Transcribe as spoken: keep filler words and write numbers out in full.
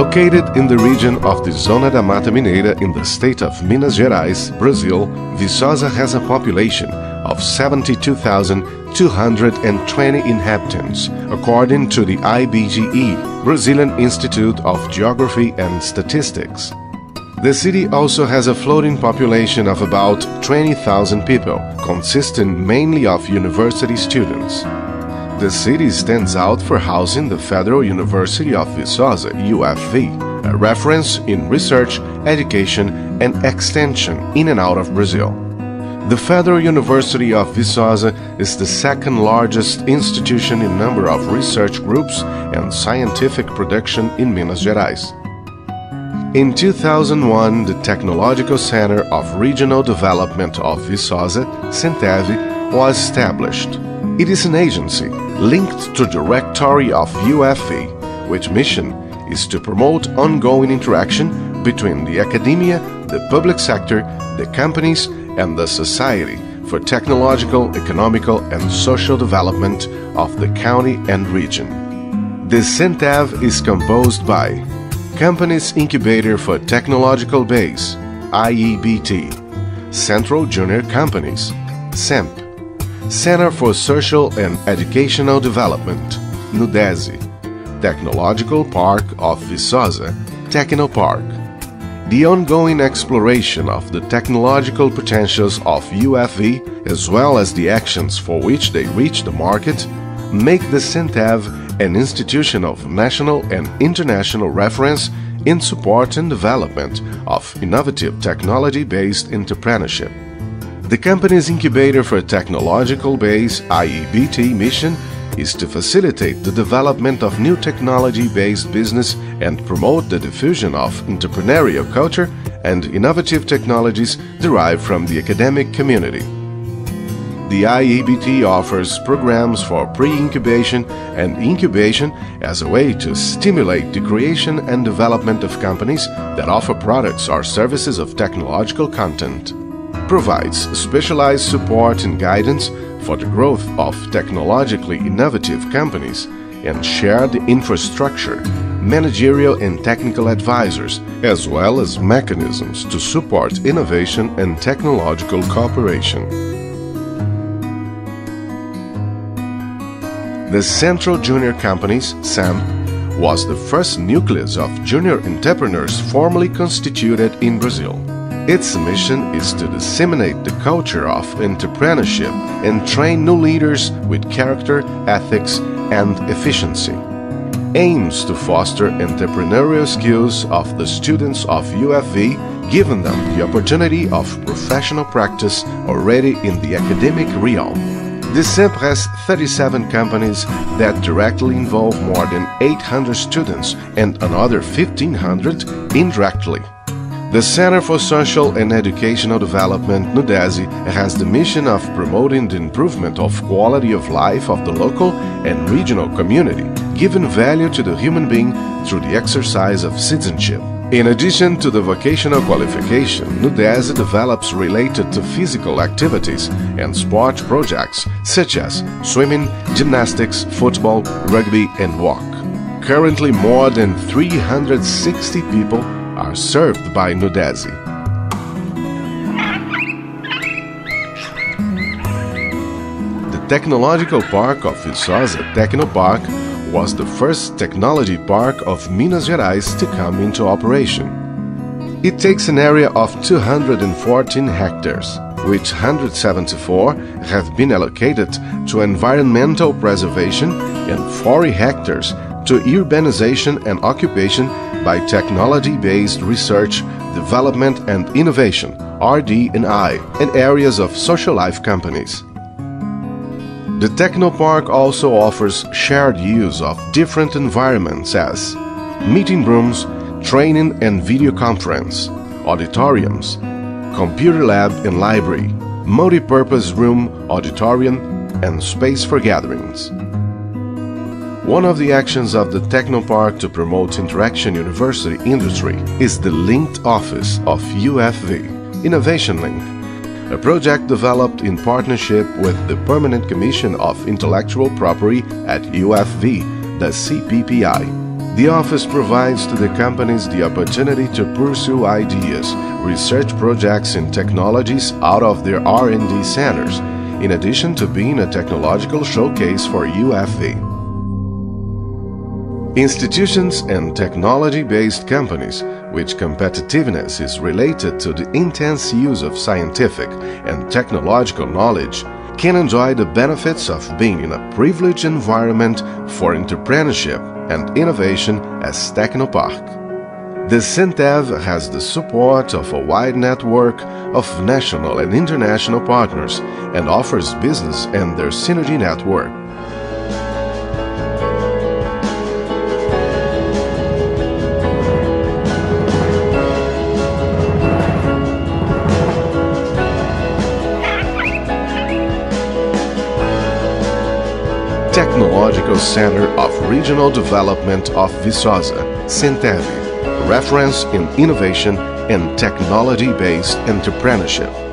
Located in the region of the Zona da Mata Mineira in the state of Minas Gerais, Brazil, Viçosa has a population of seventy-two thousand two hundred twenty inhabitants, according to the I B G E, Brazilian Institute of Geography and Statistics. The city also has a floating population of about twenty thousand people, consisting mainly of university students. The city stands out for housing the Federal University of Viçosa, U F V, a reference in research, education and extension in and out of Brazil. The Federal University of Viçosa is the second largest institution in number of research groups and scientific production in Minas Gerais. In two thousand one, the Technological Center of Regional Development of Viçosa, CENTEV, was established. It is an agency linked to the Directory of U F V, which mission is to promote ongoing interaction between the academia, the public sector, the companies and the society for technological, economical and social development of the county and region. The CENTEV is composed by Companies Incubator for Technological Base, I E B T, Central Junior Companies, C E M P, Center for Social and Educational Development, NUDESE, Technological Park of Viçosa, Technopark. The ongoing exploration of the technological potentials of U F V, as well as the actions for which they reach the market, make the CENTEV an institution of national and international reference in support and development of innovative technology-based entrepreneurship. The company's incubator for technological base I E B T mission is to facilitate the development of new technology-based business and promote the diffusion of entrepreneurial culture and innovative technologies derived from the academic community. The I E B T offers programs for pre-incubation and incubation as a way to stimulate the creation and development of companies that offer products or services of technological content. Provides specialized support and guidance for the growth of technologically innovative companies and shared infrastructure, managerial and technical advisors, as well as mechanisms to support innovation and technological cooperation. The Central Junior Companies, C E M P, was the first nucleus of junior entrepreneurs formally constituted in Brazil. Its mission is to disseminate the culture of entrepreneurship and train new leaders with character, ethics, and efficiency. Aims to foster entrepreneurial skills of the students of U F V, giving them the opportunity of professional practice already in the academic realm. The C E M P has thirty-seven companies that directly involve more than eight hundred students and another fifteen hundred indirectly. The Center for Social and Educational Development, NUDESE, has the mission of promoting the improvement of quality of life of the local and regional community, giving value to the human being through the exercise of citizenship. In addition to the vocational qualification, NUDESE develops related to physical activities and sport projects such as swimming, gymnastics, football, rugby and walk. Currently, more than three hundred sixty people are served by NUDESE. The Technological Park of Viçosa, Technopark, was the first technology park of Minas Gerais to come into operation. It takes an area of two hundred fourteen hectares, which one hundred seventy-four have been allocated to environmental preservation and forty hectares to urbanization and occupation by technology-based research, development and innovation, R D and I, and areas of social life companies. The Technopark also offers shared use of different environments as meeting rooms, training and video conference, auditoriums, computer lab and library, multi-purpose room, auditorium, and space for gatherings. One of the actions of the Technopark to promote interaction university industry is the linked office of U F V Innovation Link, a project developed in partnership with the Permanent Commission of Intellectual Property at U F V, the C P P I. The office provides to the companies the opportunity to pursue ideas, research projects and technologies out of their R and D centers, in addition to being a technological showcase for U F V. Institutions and technology-based companies, which competitiveness is related to the intense use of scientific and technological knowledge, can enjoy the benefits of being in a privileged environment for entrepreneurship and innovation as Technopark. The CINTEV has the support of a wide network of national and international partners and offers business and their synergy network. Technological Center of Regional Development of Viçosa, CINTEV, reference in innovation and technology-based entrepreneurship.